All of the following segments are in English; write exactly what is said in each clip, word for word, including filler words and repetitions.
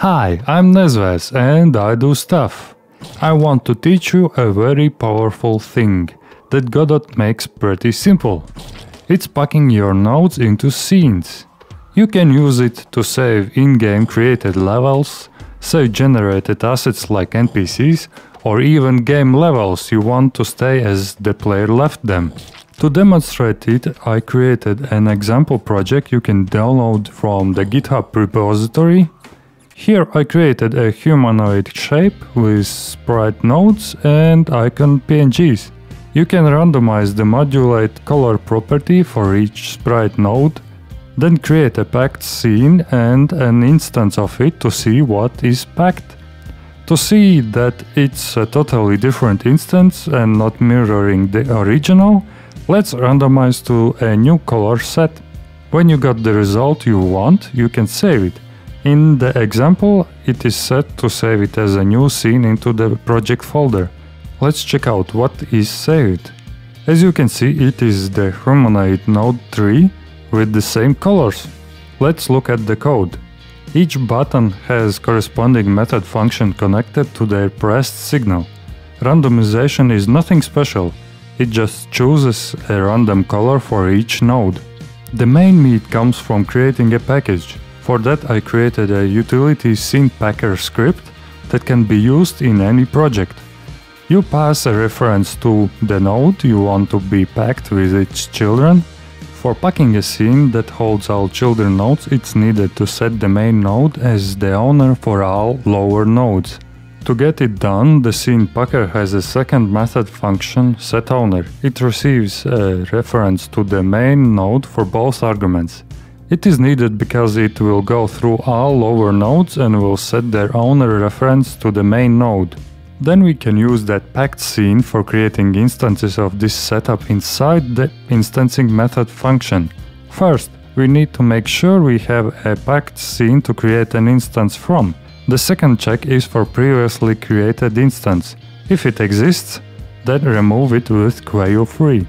Hi, I'm Nezves and I do stuff. I want to teach you a very powerful thing that Godot makes pretty simple. It's packing your nodes into scenes. You can use it to save in-game created levels, save generated assets like N P Cs, or even game levels you want to stay as the player left them. To demonstrate it, I created an example project you can download from the GitHub repository. Here I created a humanoid shape with sprite nodes and icon P N Gs. You can randomize the modulate color property for each sprite node, then create a packed scene and an instance of it to see what is packed. To see that it's a totally different instance and not mirroring the original, let's randomize to a new color set. When you got the result you want, you can save it. In the example, it is set to save it as a new scene into the project folder. Let's check out what is saved. As you can see, it is the humanoid node three with the same colors. Let's look at the code. Each button has corresponding method function connected to their pressed signal. Randomization is nothing special, it just chooses a random color for each node. The main meat comes from creating a package. For that I created a utility scene packer script that can be used in any project. You pass a reference to the node you want to be packed with its children. For packing a scene that holds all children nodes, it's needed to set the main node as the owner for all lower nodes. To get it done, the scene packer has a second method function setOwner. It receives a reference to the main node for both arguments. It is needed because it will go through all lower nodes and will set their owner reference to the main node. Then we can use that packed scene for creating instances of this setup inside the instancing method function. First, we need to make sure we have a packed scene to create an instance from. The second check is for previously created instance. If it exists, then remove it with queue_free.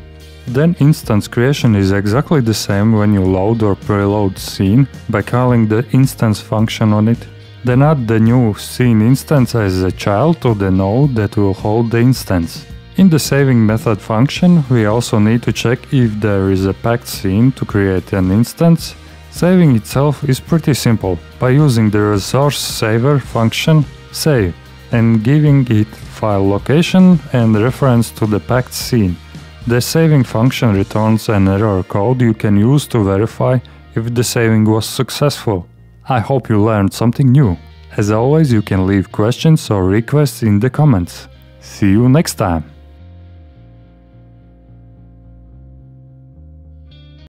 Then instance creation is exactly the same when you load or preload scene by calling the instance function on it. Then add the new scene instance as a child to the node that will hold the instance. In the saving method function, we also need to check if there is a packed scene to create an instance. Saving itself is pretty simple by using the resource saver function save and giving it file location and reference to the packed scene. The saving function returns an error code you can use to verify if the saving was successful. I hope you learned something new. As always, you can leave questions or requests in the comments. See you next time!